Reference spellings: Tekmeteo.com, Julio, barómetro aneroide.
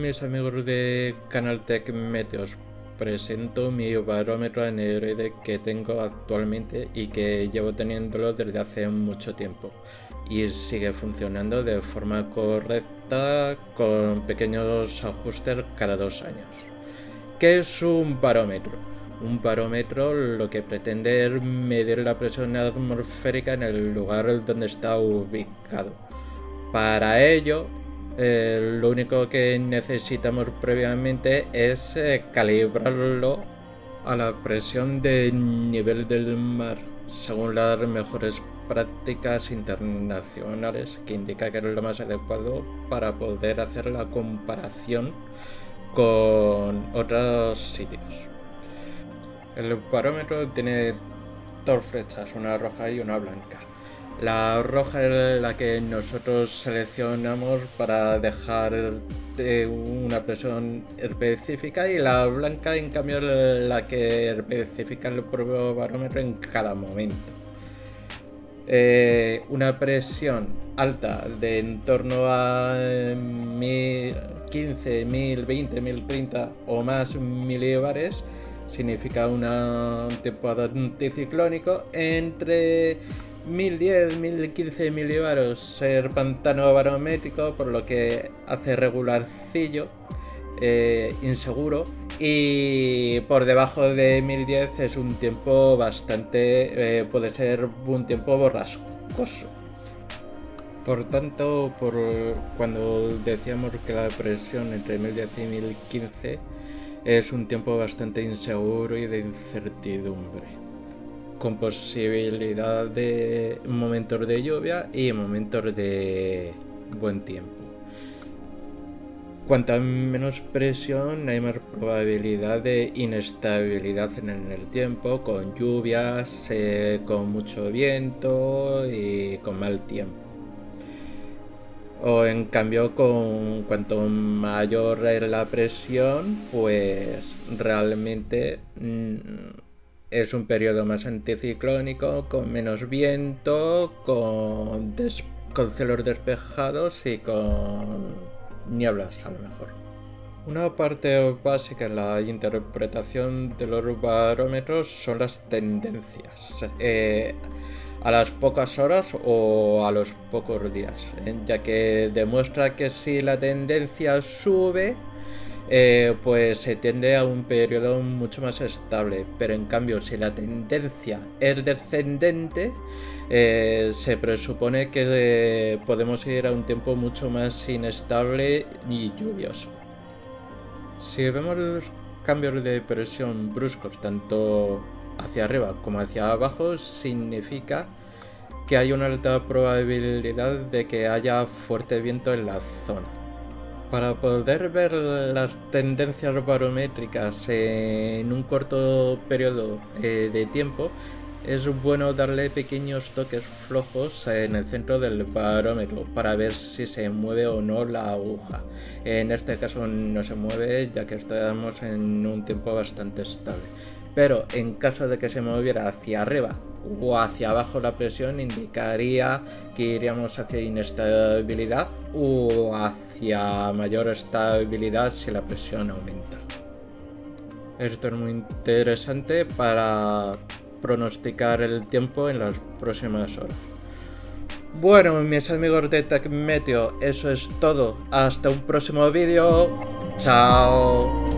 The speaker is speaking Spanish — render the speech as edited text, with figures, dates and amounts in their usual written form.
mis amigos de Canal Tekmeteo. Os presento mi barómetro de que tengo actualmente y que llevo teniéndolo desde hace mucho tiempo. Y sigue funcionando de forma correcta con pequeños ajustes cada 2 años. ¿Qué es un barómetro? Un barómetro lo que pretende es medir la presión atmosférica en el lugar donde está ubicado. Para ello, lo único que necesitamos previamente es calibrarlo a la presión del nivel del mar, según las mejores prácticas internacionales, que indica que es lo más adecuado para poder hacer la comparación con otros sitios. El barómetro tiene 2 flechas, una roja y una blanca. La roja es la que nosotros seleccionamos para dejar una presión específica, y la blanca, en cambio, es la que especifica el propio barómetro en cada momento. Una presión alta de en torno a 15.000, 20.000, 30 o más milibares significa un tipo anticiclónico. Entre 1010, 1015 milibaros el pantano barométrico, por lo que hace regularcillo, inseguro, y por debajo de 1010 es un tiempo bastante, puede ser un tiempo borrascoso. Por tanto, cuando decíamos que la presión entre 1010 y 1015 es un tiempo bastante inseguro y de incertidumbre, con posibilidad de momentos de lluvia y momentos de buen tiempo. Cuanta menos presión, hay más probabilidad de inestabilidad en el tiempo, con lluvias, con mucho viento y con mal tiempo. O en cambio, cuanto mayor es la presión, pues realmente es un periodo más anticiclónico, con menos viento, con cielos despejados y con nieblas a lo mejor. Una parte básica en la interpretación de los barómetros son las tendencias a las pocas horas o a los pocos días, ya que demuestra que si la tendencia sube, pues se tiende a un periodo mucho más estable, pero en cambio si la tendencia es descendente, se presupone que podemos ir a un tiempo mucho más inestable y lluvioso. Si vemos los cambios de presión bruscos tanto hacia arriba como hacia abajo, significa que hay una alta probabilidad de que haya fuerte viento en la zona. Para poder ver las tendencias barométricas en un corto periodo de tiempo, es bueno darle pequeños toques flojos en el centro del barómetro para ver si se mueve o no la aguja. En este caso no se mueve, ya que estamos en un tiempo bastante estable. Pero en caso de que se moviera hacia arriba o hacia abajo la presión, indicaría que iríamos hacia inestabilidad o hacia mayor estabilidad si la presión aumenta. Esto es muy interesante para pronosticar el tiempo en las próximas horas. Bueno, mis amigos de Tekmeteo, eso es todo. Hasta un próximo vídeo. Chao.